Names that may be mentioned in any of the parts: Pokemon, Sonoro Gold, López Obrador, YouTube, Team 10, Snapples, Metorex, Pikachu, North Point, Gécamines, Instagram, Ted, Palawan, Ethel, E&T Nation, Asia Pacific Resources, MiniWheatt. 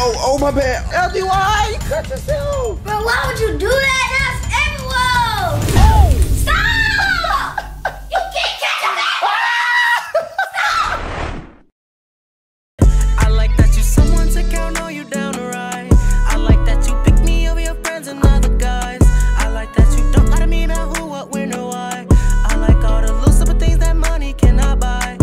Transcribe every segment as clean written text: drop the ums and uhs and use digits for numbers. Oh, oh, my bad. LDY, cut yourself. Bro, why would you do that? That's everyone. Oh. Stop. You can't catch a man. Stop. I like that you someone to count all you down to ride. I like that you pick me over your friends and other guys. I like that you don't gotta mean out who, what, where, no why. I like all the little simple things that money cannot buy.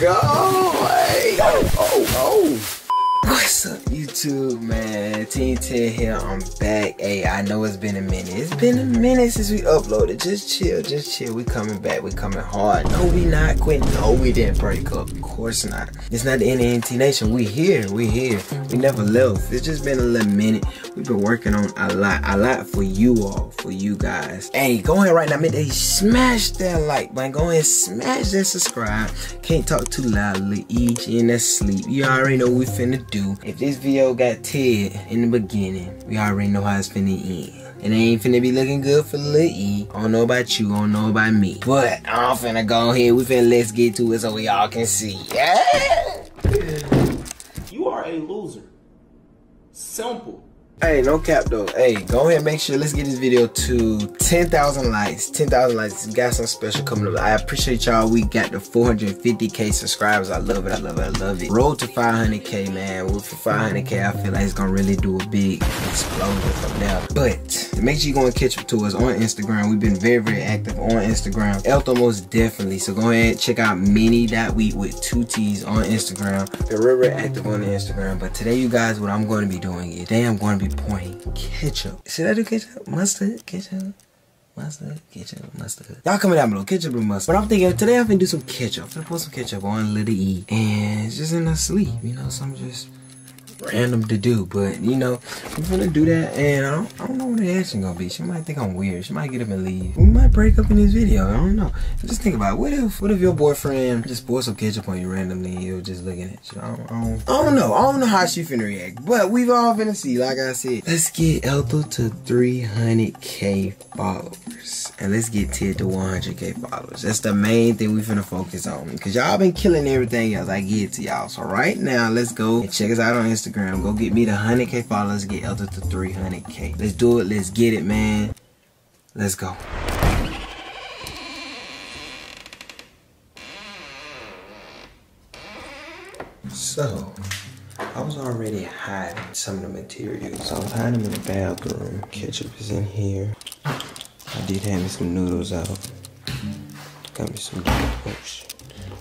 Go away. Oh. What's up, YouTube, man? Team 10 here. I'm back. Hey, I know it's been a minute. It's been a minute since we uploaded. Just chill. We coming back. We coming hard. No, we not quitting. No, we didn't break up. Of course not. It's not the E&T Nation. We here. We never left. It's just been a little minute. We've been working on a lot for you all, for you guys. Hey, go ahead right now, man. They smash that like button. Go ahead, smash that subscribe. Can't talk too loudly. Each in that sleep. You already know what we finna do. If this video got teared in the beginning, we already know how it's finna end. And it ain't finna be looking good for Lil E. I don't know about you, I don't know about me. But I'm finna go ahead. We finna let's get to it so we all can see. Yeah. You are a loser. Simple. Hey, no cap though. Hey, go ahead and make sure, let's get this video to 10,000 likes. 10,000 likes, got something special coming up. I appreciate y'all. We got the 450K subscribers. I love it. Road to 500K, man. Well, for 500K, I feel like it's gonna really do a big explosion from now. But make sure you go and catch up to us on Instagram. We've been very, very active on Instagram. Ethel most definitely. So go ahead and check out MiniWheatt with 2 T's on Instagram. They're very, very active on the Instagram. But today, you guys, what I'm gonna be doing is, today I'm gonna be pointing ketchup. Should I do ketchup? Mustard? Ketchup? Mustard? Ketchup? Mustard? Y'all comment down below. Ketchup or mustard? But I'm thinking today I'm gonna do some ketchup. I'm gonna put some ketchup on Lil E. And it's just in her sleep. You know, some just random to do. But, you know, I'm gonna do that. And I don't know what the action gonna be. She might think I'm weird. She might get up and leave. We might break up in this video. I don't know. Just think about it. What if your boyfriend just pours some ketchup on you randomly and you're just looking at you? I don't know. I don't know how she finna react. But we've all finna see. Like I said, let's get Ethel to 300K followers. And let's get Ted to 100K followers. That's the main thing we finna focus on. Because y'all been killing everything else. I get it to y'all. So right now, let's go and check us out on Instagram. Go get me to 100K followers, get Ethel to 300K. Let's do it. Let's get it, man. Let's go. So, I was already hiding some of the materials. I was hiding them in the bathroom. Ketchup is in here. I did have me some noodles out. Got me some potion.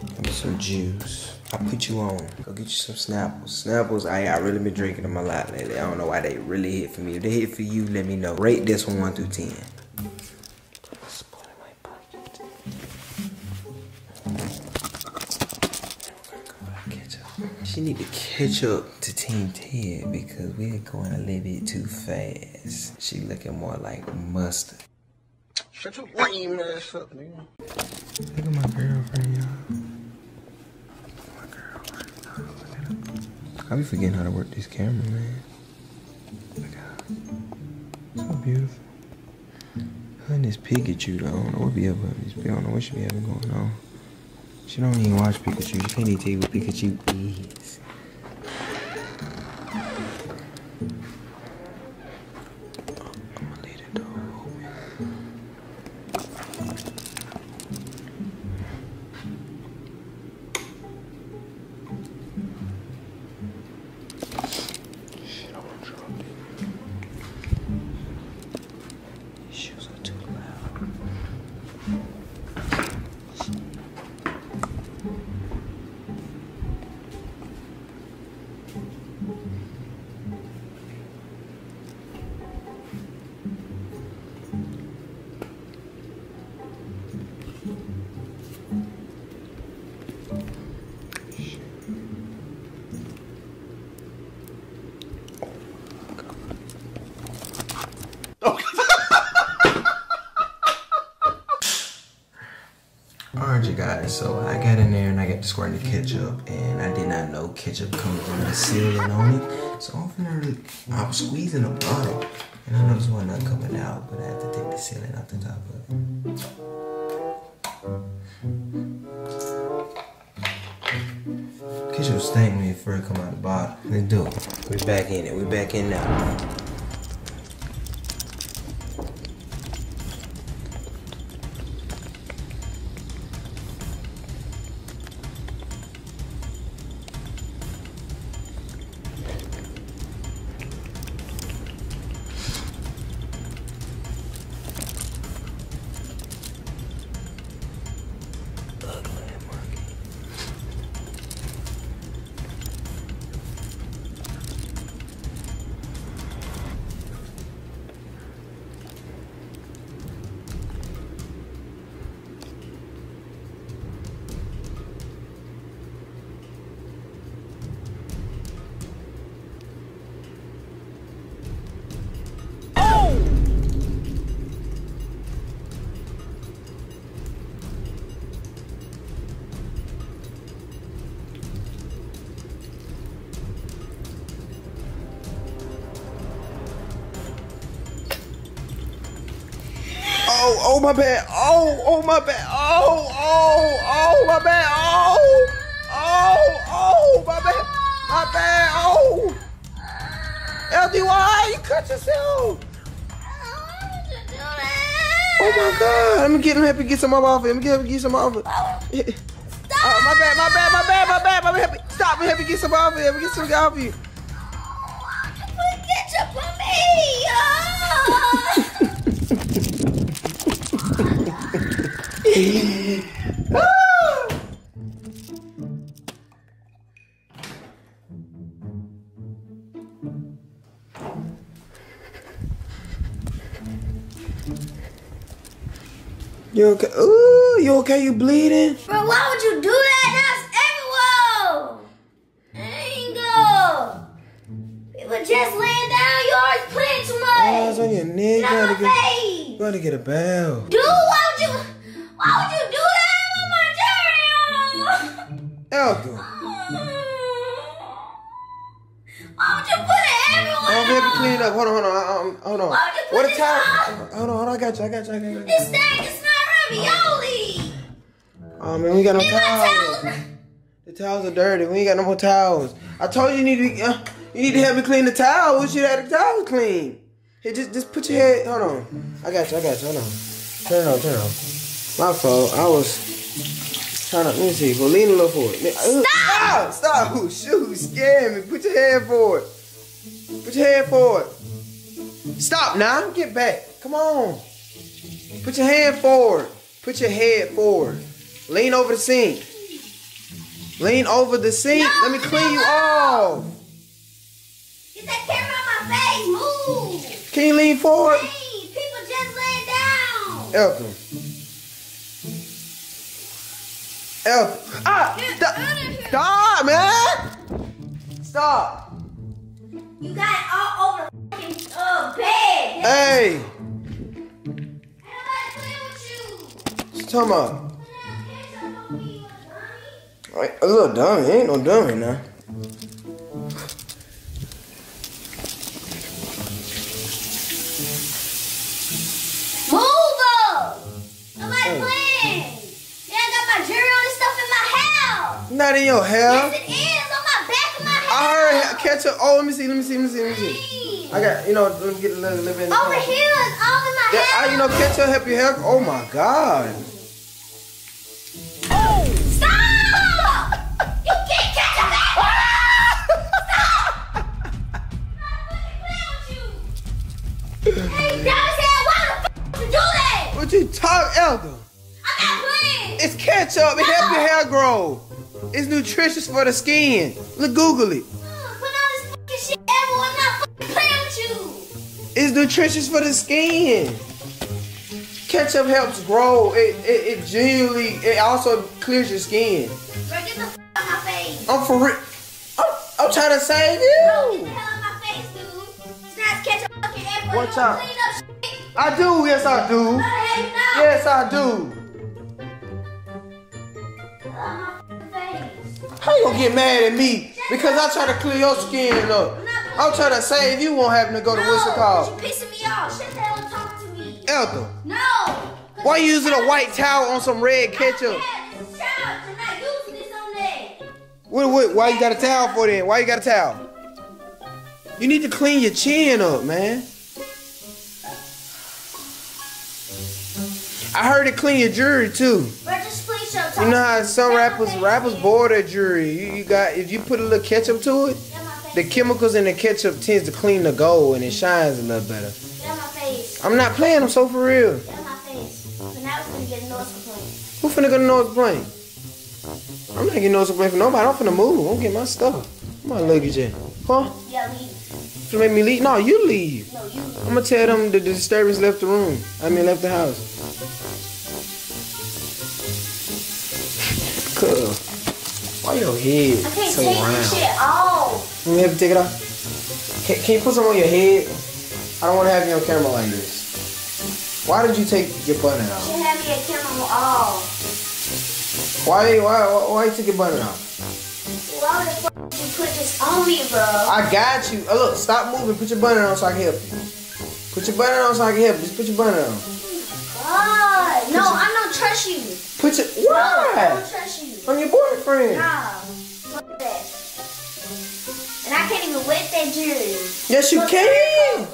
Got me some juice. I put you on. Go get you some Snapples. Snapples, I really been drinking them a lot lately. I don't know why they really hit for me. If they hit for you, let me know. Rate this from 1 through 10. Let's put it in my pocket. She need to catch up to Team 10 because we're going a little bit too fast. She looking more like mustard. Shut your lame ass up, nigga. Look at my girlfriend, y'all. I be forgetting how to work this camera, man. Look how so beautiful. Her and this Pikachu, though. I don't know what be up with this. I don't know what she be having going on. She don't even watch Pikachu. She can't even tell you what Pikachu is. I'm gonna leave the door open. Alright you guys, so I got in there and I got to squirting the ketchup, and I did not know ketchup comes with a sealing on it. So I was squeezing a bottle and I noticed one not coming out, but I had to take the sealing off the top of it. Ketchup stank me before it come out of the bottle. Let's do it. We're back in it. We're back in now. Oh, my bad. Oh, my bad. Oh, my bad. Oh, my bad. My bad. Oh. LDY, you cut yourself. Oh, my God. Let me get him. Help you get some off it. Let me get him. Get some off it. Stop. Oh, my bad. My bad. My bad. My bad. My bad. Stop. Let me help you get some off it. Let me get some off you. Put ketchup on me. Oh. Oh. You okay? Ooh, you okay? You bleeding? Bro, why would you do that? That's everywhere. Angle. People just laying down. You always playing too much. Oh, it's on your neck. You gotta get a bath. Dude, why would you? Why would you do that on my Ethel? Why would you put it everywhere? I'm gonna have to clean it up. Hold on. Why would you put it up? Hold on. I got you. This thing is not ravioli. Oh man, we got no towels. The towels are dirty. We ain't got no more towels. I told you you need to help me clean the towel. We should have the towel clean. Hey, just put your head. Hold on. I got you. Hold on. Turn it on. My fault. I was trying to, let me see. Well, lean a little forward. Stop! Stop! Shoot, scare me. Put your hand forward. Stop now. Get back. Come on. Put your head forward. Lean over the sink. No, let me clean you off. Get that camera on my face. Move. Can you lean forward? Please. People just laying down. Ethel. Ah! Stop, man! Stop! You got it all over bed! Hey! I don't like playing with you! What's talking about? A little dummy. Ain't no dummy now. Not in your hair. Yes, it is on my back of my hair. I heard ketchup. Oh, let me see. I got, let me get a little bit. Over here is all in my hair. Ketchup help your hair. Oh my God. Oh, stop! You can't ketchup at me. Stop! I'm not fucking playing with you. Hey, Dallas said, why the fuck would you do that? What you talk, Elder? I'm not playing. It's ketchup. It help your hair grow. It's nutritious for the skin. Look, Google it. Put all this shit everywhere. I'm not playing with you. It's nutritious for the skin. Ketchup helps grow. It genuinely. It also clears your skin. Bro, get the f out my face. I'm for real. I'm trying to save you. Bro, get the hell out my face, dude. It's not ketchup fucking everywhere. One time. I do. Yes, I do. Yes, I do. on my face. How you gonna get mad at me? Because I try to clear your skin up. I'm trying to save you won't having to go to whistle call. You're pissing me off. Shut the hell and talk to me. Ethel. No. Why you using a white towel on some red ketchup? Wait, why you got a towel for then? Why you got a towel? You need to clean your chin up, man. I heard it clean your jewelry too. You know how some rappers boil their jewelry. You got, if you put a little ketchup to it, the chemicals in the ketchup tends to clean the gold and it shines a little better. I'm not playing, I'm so for real. Who finna go to North Point? I'm not getting no support for nobody. I'm finna move. I'm getting my stuff. My luggage in. Huh? Yeah, leave. You make me leave? No, you leave. No, you leave. I'm gonna tell them the disturbance left the room. I mean, left the house. Cool. Why your head so round? I can't take this shit off. Let me have you take it off. Can you put some on your head? I don't want to have you on camera like this. Why did you take your button out? You should have me on camera off. Why you took your button off? Why the fuck did you put this on me, bro? I got you. Oh, look, stop moving. Put your button on so I can help you. Put your button on so I can help you. Just put your button on. God. Put no, your... I don't trust you. Put your... Why? No, I don't trust you. I'm your boyfriend. Nah. Fuck that. And I can't even wet that jewelry. Yes, you look can.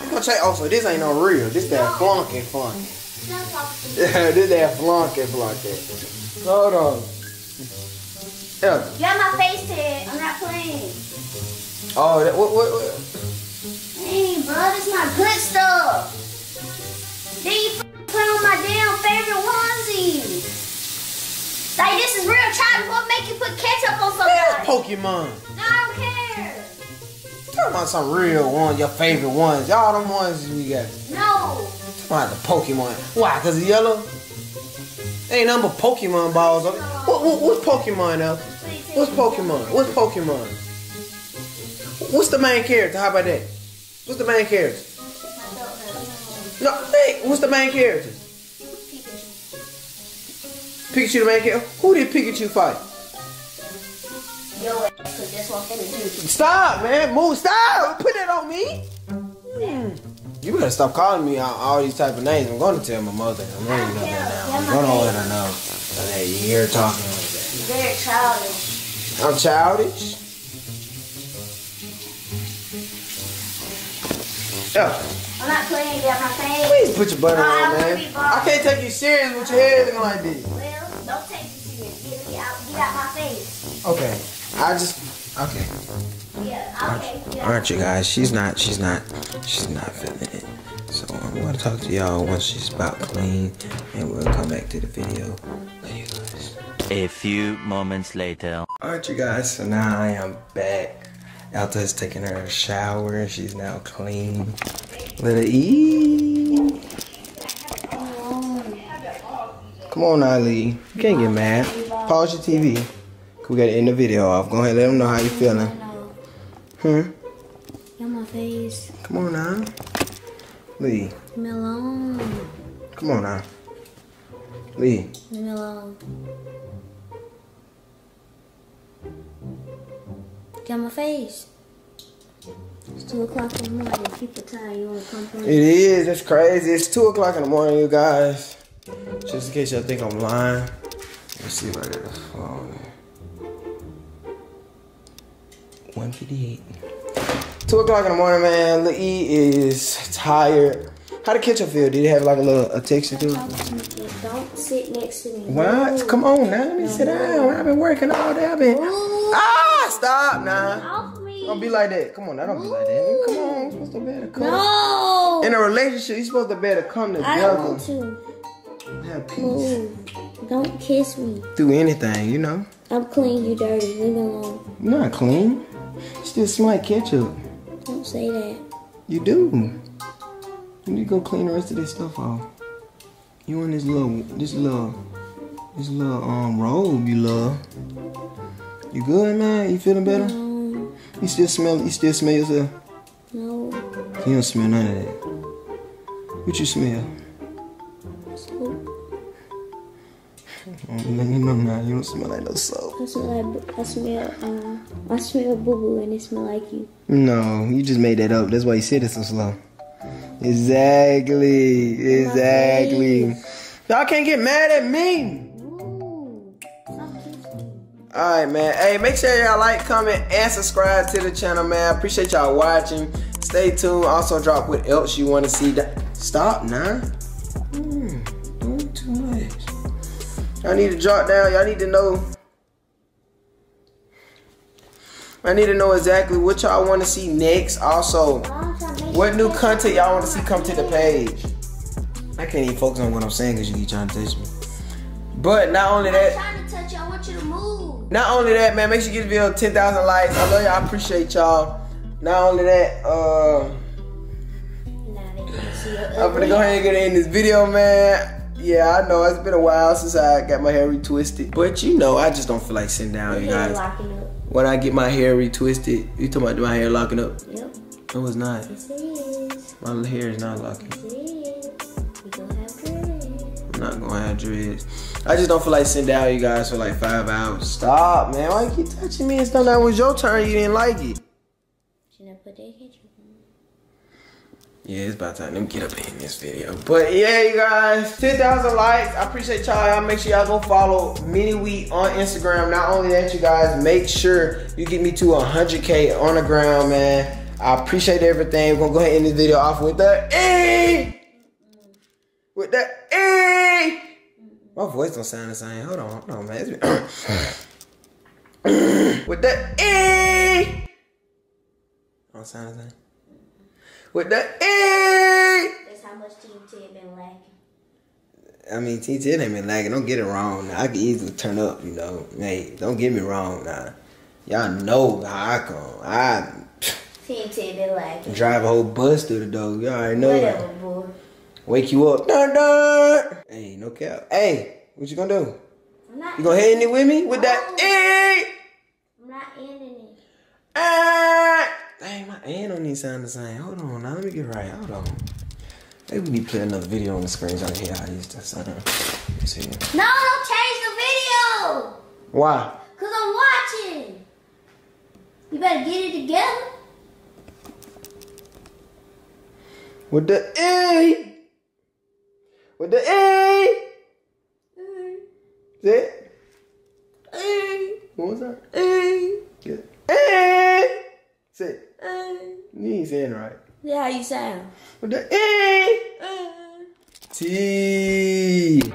I'm gonna check. Oh, so this ain't no real. This that flunky funky. Yeah, this that flunky flunky. Hold on. Yeah. You got my face tag. I'm not playing. Oh, that, what? Hey, bro, that's my good stuff. Then you play on my damn favorite onesie. Like, this is real child. What make you put ketchup on somebody? That's Pokemon. No, I don't care. Talk about some real ones, your favorite ones. Y'all them ones we got. No. Talk about the Pokemon. Why? Because it's yellow? Ain't nothing but Pokemon balls. What's Pokemon now? What's Pokemon? What's the main character? How about that? What's the main character? No, hey, what's the main character? Pikachu. Pikachu the main character? Who did Pikachu fight? Yo, that's what I'm finna do. Stop, man. Move. Stop. Put that on me. You better stop calling me all these type of names. I'm gonna tell my mother. I'm gonna know that now. I'm gonna let her know that you hear her talking like that. You're very childish. I'm childish? Yeah. I'm not playing, get my face. Please put your butt on, man. I can't take you serious with your head looking like this. Well, don't take you serious. Get out my face. Okay. Okay. Yeah, okay. Aren't you guys? She's not feeling it. So I'm gonna talk to y'all once she's about clean, and we'll come back to the video. Love you guys. A few moments later. Alright, you guys. So now I am back. Alta is taking her a shower, and she's now clean. Little E. Come on, Ali. You can't get mad. Pause your TV. We gotta end the video off. Go ahead, and let them know how you feeling. Get my face. Come on now. Lee. Leave me alone. Come on now. Lee. Leave me alone. Get my face. It's 2 o'clock in the morning. People tired. You wanna come home? It is. It's crazy. It's 2 o'clock in the morning, you guys. Just in case y'all think I'm lying. Let's see if I got a phone. 1:58. 2 o'clock in the morning, man. Lil E is tired. How did ketchup feel? Did it have like a little texture to it? Don't sit next to me. What? No. Come on now. Let me sit down. I've been working all day. I've been. Ooh. Ah! Stop now. Don't be like that. Come on now. Don't be like that. Come on. You're supposed to be able to come. No. In a relationship, you're supposed to be able to come together. I don't want to. Have peace. Ooh. Don't kiss me. Do anything, you know. I'm clean. You dirty. Leave me alone. I'm not clean. Still smell like ketchup. Don't say that. You do. You need to go clean the rest of this stuff off. You in this little robe you love. You good, man? You feeling better? No. You still smell yourself? No. You don't smell none of that. What you smell? Soap. You don't smell like no soap. I smell boo boo, and it smell like you. No, you just made that up. That's why you said it so slow. Exactly. Y'all can't get mad at me. Alright, man. Hey, make sure y'all like, comment, and subscribe to the channel, man. I appreciate y'all watching. Stay tuned. Also, drop what else you want to see. Stop, nah. Doing too much. Y'all need to drop down. Y'all need to know. I need to know exactly what y'all want to see next. Also, what new content y'all want to see come to the page. I can't even focus on what I'm saying because you keep trying to touch me. But not only that, I'm trying to touch you. I want you to move. Not only that, man, make sure you give the video 10,000 likes. I love y'all. I appreciate y'all. Not only that, I'm gonna go ahead and get in this video, man. Yeah, I know it's been a while since I got my hair retwisted, but you know, I just don't feel like sitting down, you guys. When I get my hair retwisted, you talking about my hair locking up? Yep. No, it's not. Yes, it is. My hair is not locking. Yes, it is. We gonna have dreads. I'm not gonna have dreads. I just don't feel like sitting down, you guys, for like 5 hours. Stop, man. Why you keep touching me? It's not that was your turn. You didn't like it. Yeah, it's about time. Let me get up in this video. But yeah, you guys, 10,000 likes. I appreciate y'all. Y'all make sure y'all go follow MiniWheatt on Instagram. Not only that, you guys, make sure you get me to 100K on the ground, man. I appreciate everything. We're gonna go ahead and end this video off with the E. With the E. My voice don't sound the same. Hold on, man. With the E. Don't sound the same. With the E! That's how much Team 10 been lagging. I mean, Team 10 ain't been lagging. Don't get it wrong. Now. I can easily turn up, you know. Hey, don't get me wrong now. Y'all know how I come. Team 10 been lagging. Drive a whole bus through the door. Y'all already know. Whatever, boy. Wake you up. Dun, dun. Hey, no cap. Hey, what you gonna do? I'm not. You gonna end it with me? With that E! I'm not ending it. Dang, my hand don't even sound the same. Hold on, now let me get right. Hold on. Maybe we need to put another video on the screen so I can hear how this sound. Let's see. No, don't change the video. Why? Cause I'm watching. You better get it together. With the E. With the E. E. That's it. E. What was that? E. Good. E. Say it. You ain't saying it right. Yeah, how you sound. With the E. T.